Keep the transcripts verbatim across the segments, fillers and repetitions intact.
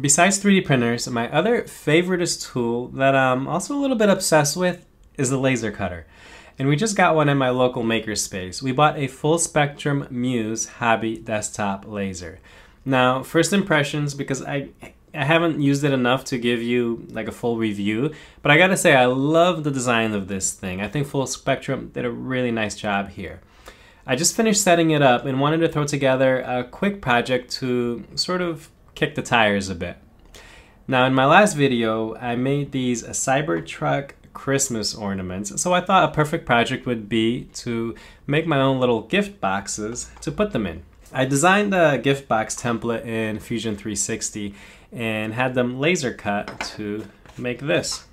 Besides three D printers, my other favoriteest tool that I'm also a little bit obsessed with is the laser cutter. And we just got one in my local makerspace. We bought a Full Spectrum Muse Hobby Desktop Laser. Now, first impressions, because I, I haven't used it enough to give you like a full review, but I gotta say I love the design of this thing. I think Full Spectrum did a really nice job here. I just finished setting it up and wanted to throw together a quick project to sort of kick the tires a bit. Now, in my last video, I made these Cybertruck Christmas ornaments, so I thought a perfect project would be to make my own little gift boxes to put them in. I designed a gift box template in Fusion three sixty and had them laser cut to make this.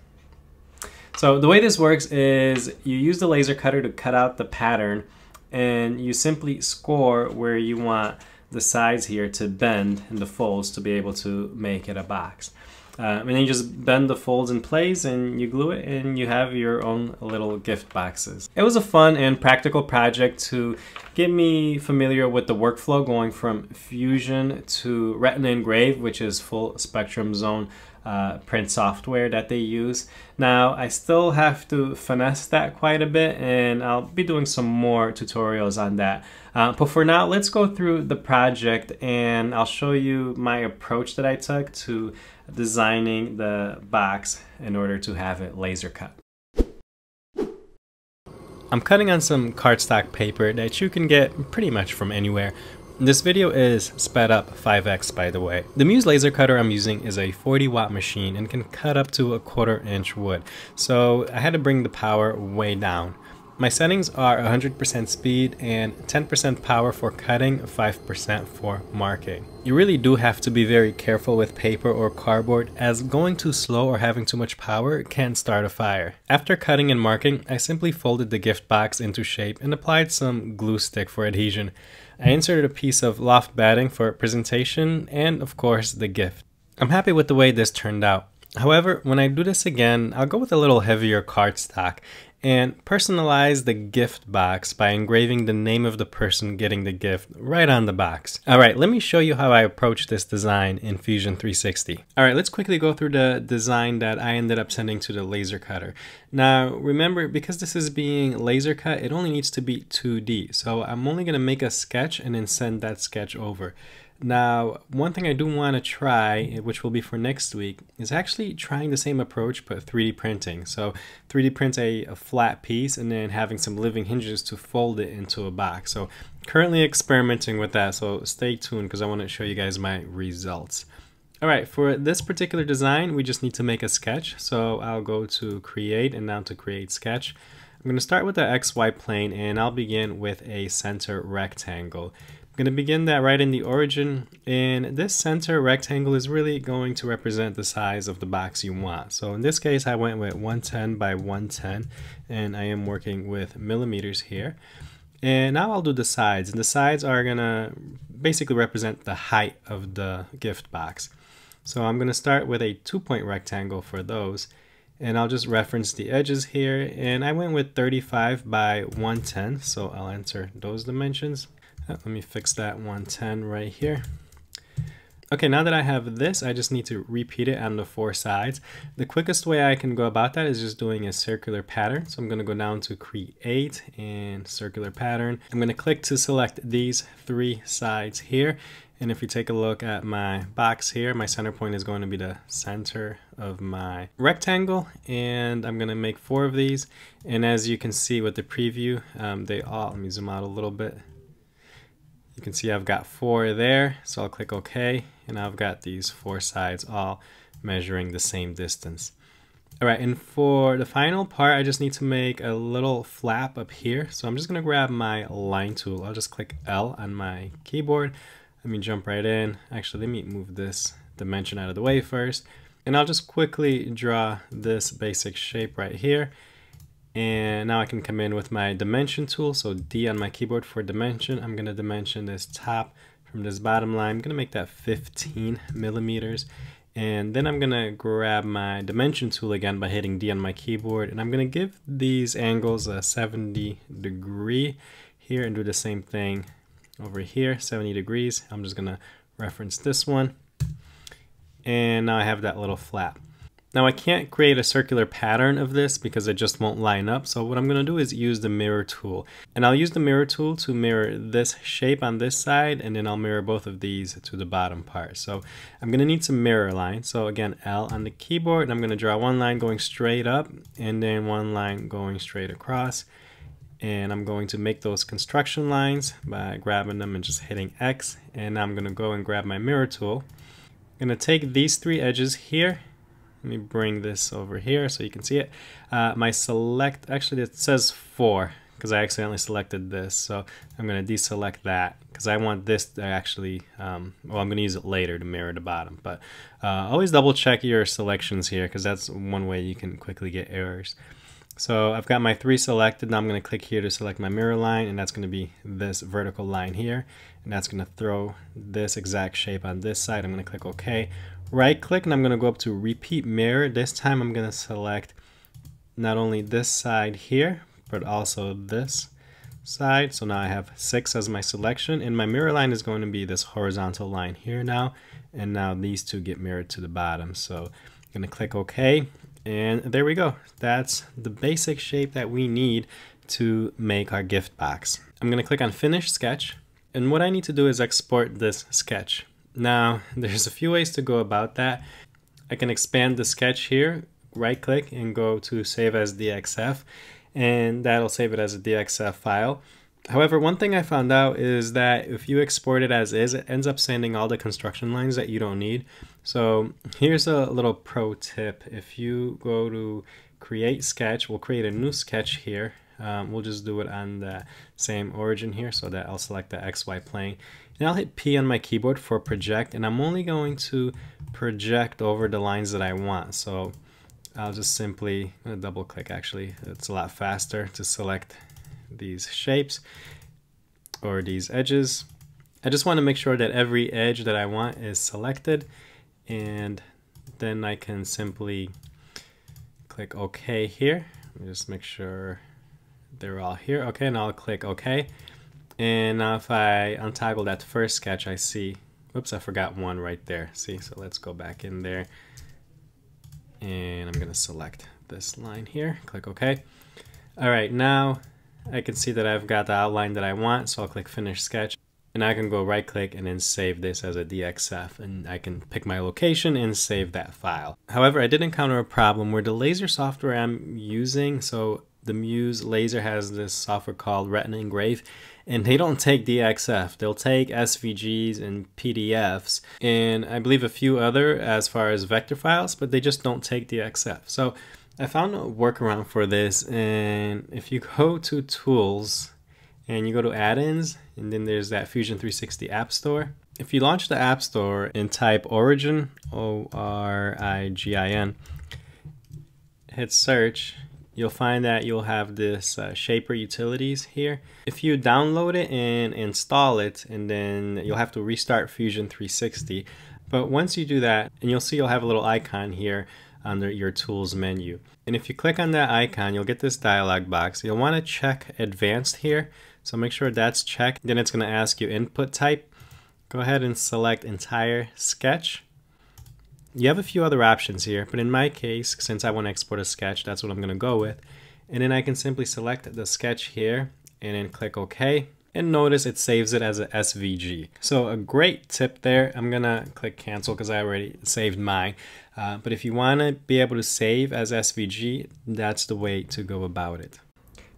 So the way this works is you use the laser cutter to cut out the pattern, and you simply score where you want the sides here to bend and the folds to be able to make it a box. Uh, and then you just bend the folds in place and you glue it, and you have your own little gift boxes. It was a fun and practical project to get me familiar with the workflow going from Fusion to Retina Engrave, which is Full Spectrum's own uh, print software that they use. Now, I still have to finesse that quite a bit, and I'll be doing some more tutorials on that. Uh, but for now, let's go through the project, and I'll show you my approach that I took to designing the box in order to have it laser cut. I'm cutting on some cardstock paper that you can get pretty much from anywhere. This video is sped up five X, by the way. The Muse laser cutter I'm using is a forty watt machine and can cut up to a quarter inch wood, so I had to bring the power way down. My settings are one hundred percent speed and ten percent power for cutting, five percent for marking. You really do have to be very careful with paper or cardboard, as going too slow or having too much power can start a fire. After cutting and marking, I simply folded the gift box into shape and applied some glue stick for adhesion. I inserted a piece of loft batting for presentation and, of course, the gift. I'm happy with the way this turned out. However, when I do this again, I'll go with a little heavier cardstock and personalize the gift box by engraving the name of the person getting the gift right on the box. All right, let me show you how I approached this design in Fusion three sixty. All right, let's quickly go through the design that I ended up sending to the laser cutter. Now, remember, because this is being laser cut, it only needs to be two D. So I'm only gonna make a sketch and then send that sketch over. Now, one thing I do want to try, which will be for next week, is actually trying the same approach but three D printing. So three D print a, a flat piece and then having some living hinges to fold it into a box. So currently experimenting with that, so stay tuned because I want to show you guys my results. All right, for this particular design, we just need to make a sketch. So I'll go to Create and now to Create Sketch. I'm going to start with the X Y plane, and I'll begin with a center rectangle. I'm going to begin that right in the origin, and this center rectangle is really going to represent the size of the box you want. So in this case, I went with one ten by one ten, and I am working with millimeters here. And now I'll do the sides, and the sides are going to basically represent the height of the gift box. So I'm going to start with a two-point rectangle for those, and I'll just reference the edges here, and I went with thirty-five by one ten, so I'll enter those dimensions. Let me fix that one ten right here. Okay, now that I have this, I just need to repeat it on the four sides. The quickest way I can go about that is just doing a circular pattern. So I'm going to go down to Create and Circular Pattern. I'm going to click to select these three sides here. And if you take a look at my box here, my center point is going to be the center of my rectangle. And I'm going to make four of these. And as you can see with the preview, um, they all, let me zoom out a little bit. You can see I've got four there, so I'll click OK, and I've got these four sides all measuring the same distance. All right, and for the final part, I just need to make a little flap up here, so I'm just going to grab my line tool. I'll just click L on my keyboard. Let me jump right in. Actually, let me move this dimension out of the way first, and I'll just quickly draw this basic shape right here. And now I can come in with my dimension tool, so D on my keyboard for dimension. I'm going to dimension this top from this bottom line. I'm going to make that fifteen millimeters, and then I'm going to grab my dimension tool again by hitting D on my keyboard, and I'm going to give these angles a seventy degree here and do the same thing over here, seventy degrees. I'm just going to reference this one, and now I have that little flap. Now I can't create a circular pattern of this because it just won't line up, so what I'm going to do is use the mirror tool. And I'll use the mirror tool to mirror this shape on this side, and then I'll mirror both of these to the bottom part. So I'm going to need some mirror lines. So again, L on the keyboard, and I'm going to draw one line going straight up and then one line going straight across. And I'm going to make those construction lines by grabbing them and just hitting X. And now I'm going to go and grab my mirror tool. I'm going to take these three edges here. Let me bring this over here so you can see it. Uh, my select, actually it says four because I accidentally selected this. So I'm going to deselect that because I want this to actually, um, well, I'm going to use it later to mirror the bottom. But uh, always double check your selections here because that's one way you can quickly get errors. So I've got my three selected. Now I'm going to click here to select my mirror line, and that's going to be this vertical line here. And that's going to throw this exact shape on this side. I'm going to click OK. Right click, and I'm going to go up to repeat mirror. This time I'm going to select not only this side here, but also this side. So now I have six as my selection, and my mirror line is going to be this horizontal line here now. And now these two get mirrored to the bottom. So I'm going to click OK. And there we go. That's the basic shape that we need to make our gift box. I'm going to click on Finish Sketch. And what I need to do is export this sketch. Now, there's a few ways to go about that. I can expand the sketch here, right click, and go to Save as D X F. And that'll save it as a D X F file. However, one thing I found out is that if you export it as is, it ends up sending all the construction lines that you don't need. So here's a little pro tip. If you go to create sketch, we'll create a new sketch here. Um, we'll just do it on the same origin here so that I'll select the X Y plane. And I'll hit P on my keyboard for project, and I'm only going to project over the lines that I want. So I'll just simply I'm gonna double click actually. It's a lot faster to select these shapes or these edges. I just want to make sure that every edge that I want is selected, and then I can simply click OK here. Let me just make sure they're all here. Okay, and I'll click OK. And now if I untoggle that first sketch, I see, whoops, I forgot one right there. See, so let's go back in there, and I'm gonna select this line here, click OK. All right, now I can see that I've got the outline that I want, so I'll click Finish Sketch. And I can go right click and then save this as a D X F, and I can pick my location and save that file. However, I did encounter a problem where the laser software I'm using, so the Muse laser has this software called Retina Engrave, and they don't take D X F. They'll take S V Gs and P D Fs, and I believe a few other as far as vector files, but they just don't take D X F. So I found a workaround for this, and if you go to Tools and you go to Add-ins, and then there's that Fusion three sixty App Store. If you launch the App Store and type Origin, O R I G I N, hit search, you'll find that you'll have this uh, Shaper Utilities here. If you download it and install it, and then you'll have to restart Fusion three sixty. But once you do that, and you'll see you'll have a little icon here under your Tools menu. And if you click on that icon, you'll get this dialog box. You'll want to check Advanced here, so make sure that's checked. Then it's going to ask you input type. Go ahead and select Entire Sketch. You have a few other options here, but in my case, since I want to export a sketch, that's what I'm going to go with. And then I can simply select the sketch here and then click OK. And notice it saves it as a S V G. So a great tip there. I'm going to click cancel because I already saved mine. Uh, but if you want to be able to save as S V G, that's the way to go about it.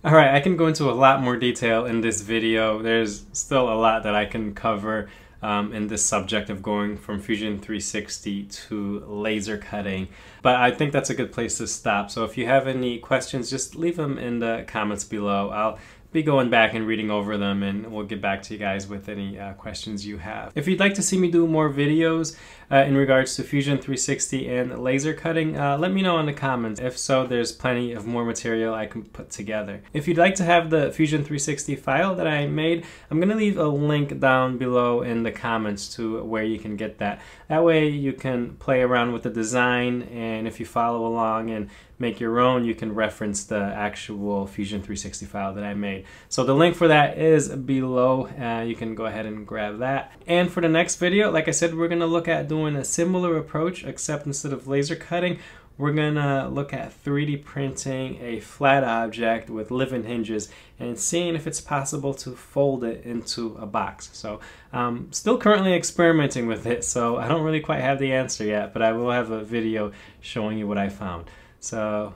All right, I can go into a lot more detail in this video. There's still a lot that I can cover Um, in this subject of going from Fusion three sixty to laser cutting. But I think that's a good place to stop. So if you have any questions, just leave them in the comments below. I'll be going back and reading over them, and we'll get back to you guys with any uh, questions you have. If you'd like to see me do more videos uh, in regards to Fusion three sixty and laser cutting, uh, let me know in the comments. If so, there's plenty of more material I can put together. If you'd like to have the Fusion three sixty file that I made, I'm gonna leave a link down below in the comments to where you can get that. That way you can play around with the design, and if you follow along and make your own, you can reference the actual Fusion three sixty file that I made. So the link for that is below. Uh, you can go ahead and grab that. And for the next video, like I said, we're gonna look at doing a similar approach, except instead of laser cutting, we're gonna look at three D printing a flat object with living hinges and seeing if it's possible to fold it into a box. So um, still currently experimenting with it, so I don't really quite have the answer yet, but I will have a video showing you what I found. So,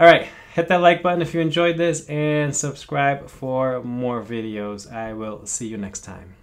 all right, hit that like button if you enjoyed this and subscribe for more videos. I will see you next time.